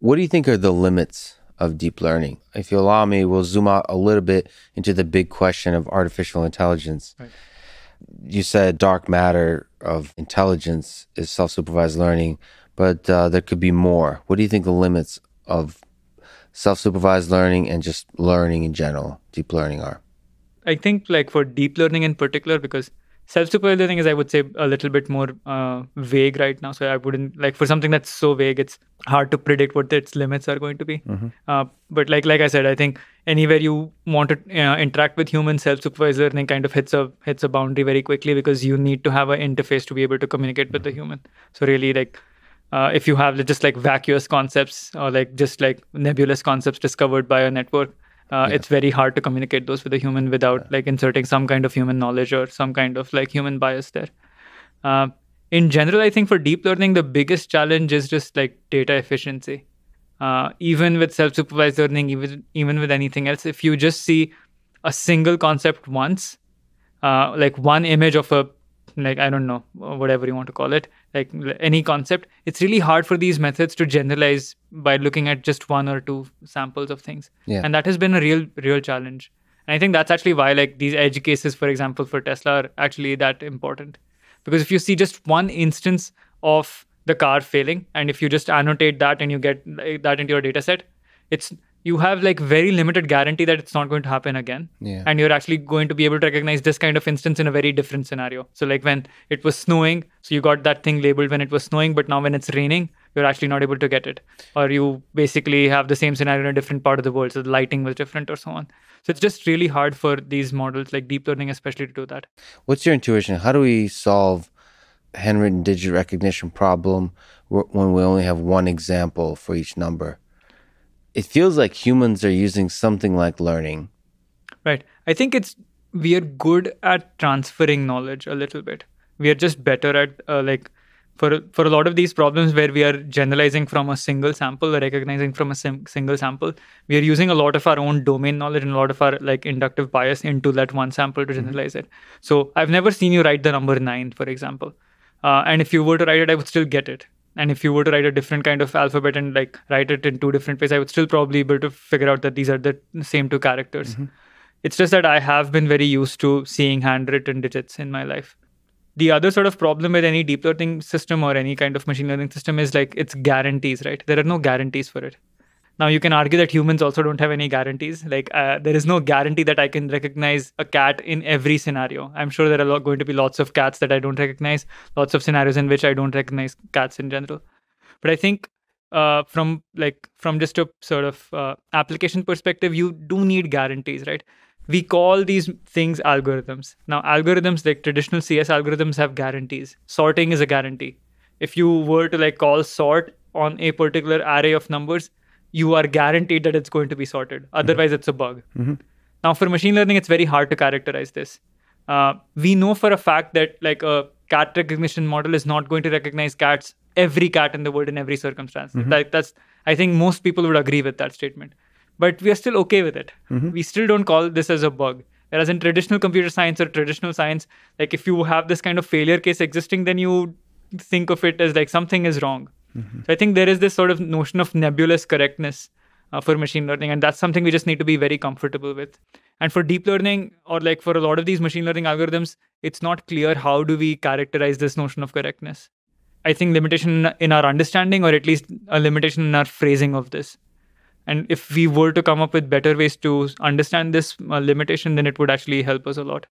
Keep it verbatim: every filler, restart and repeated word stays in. What do you think are the limits of deep learning? If you allow me, we'll zoom out a little bit into the big question of artificial intelligence. Right. You said dark matter of intelligence is self-supervised learning, but uh, there could be more. What do you think the limits of self-supervised learning and just learning in general, deep learning are? I think like for deep learning in particular, because self-supervised learning is, I would say, a little bit more uh, vague right now. So I wouldn't, like for something that's so vague, it's hard to predict what its limits are going to be. Mm-hmm. uh, but like like I said, I think anywhere you want to you know, interact with humans, self-supervised learning kind of hits a hits a boundary very quickly, because you need to have an interface to be able to communicate with the human. So really, like uh, if you have just like vacuous concepts or like just like nebulous concepts discovered by a network, Uh, yeah. it's very hard to communicate those with a human without yeah. like inserting some kind of human knowledge or some kind of like human bias there. Uh, in general, I think for deep learning, the biggest challenge is just like data efficiency. Uh, even with self-supervised learning, even, even with anything else, if you just see a single concept once, uh, like one image of a, like, I don't know, whatever you want to call it, like any concept, it's really hard for these methods to generalize by looking at just one or two samples of things. Yeah. And that has been a real, real challenge. And I think that's actually why like these edge cases, for example, for Tesla are actually that important. Because if you see just one instance of the car failing, and if you just annotate that and you get that into your data set, it's, you have like very limited guarantee that it's not going to happen again. Yeah. And you're actually going to be able to recognize this kind of instance in a very different scenario. So like when it was snowing, so you got that thing labeled when it was snowing, but now when it's raining, you're actually not able to get it. Or you basically have the same scenario in a different part of the world. So the lighting was different or so on. So it's just really hard for these models, like deep learning especially, to do that. What's your intuition? How do we solve handwritten digit recognition problem when we only have one example for each number? It feels like humans are using something like learning. Right. I think it's, we are good at transferring knowledge a little bit. We are just better at uh, like, for, for a lot of these problems where we are generalizing from a single sample or recognizing from a sim- single sample, we are using a lot of our own domain knowledge and a lot of our like inductive bias into that one sample to generalize mm-hmm. it. So I've never seen you write the number nine, for example. Uh, and if you were to write it, I would still get it. And if you were to write a different kind of alphabet and like write it in two different ways, I would still probably be able to figure out that these are the same two characters. Mm-hmm. It's just that I have been very used to seeing handwritten digits in my life. The other sort of problem with any deep learning system or any kind of machine learning system is like its guarantees, right? There are no guarantees for it. Now you can argue that humans also don't have any guarantees. Like uh, there is no guarantee that I can recognize a cat in every scenario. I'm sure there are lot, going to be lots of cats that I don't recognize, lots of scenarios in which I don't recognize cats in general. But I think uh, from like from just a sort of uh, application perspective, you do need guarantees, right? We call these things algorithms. Now algorithms, like traditional C S algorithms, have guarantees. Sorting is a guarantee. If you were to like call sort on a particular array of numbers, you are guaranteed that it's going to be sorted. Otherwise, mm-hmm. it's a bug. Mm-hmm. Now, for machine learning, it's very hard to characterize this. Uh, we know for a fact that like a cat recognition model is not going to recognize cats, every cat in the world in every circumstance. Mm-hmm. Like that's, I think most people would agree with that statement. But we are still okay with it. Mm-hmm. We still don't call this as a bug. Whereas in traditional computer science or traditional science, like if you have this kind of failure case existing, then you think of it as like something is wrong. Mm-hmm. So I think there is this sort of notion of nebulous correctness uh, for machine learning, and that's something we just need to be very comfortable with. And for deep learning, or like for a lot of these machine learning algorithms, it's not clear how do we characterize this notion of correctness. I think limitation in our understanding, or at least a limitation in our phrasing of this. And if we were to come up with better ways to understand this uh, limitation, then it would actually help us a lot.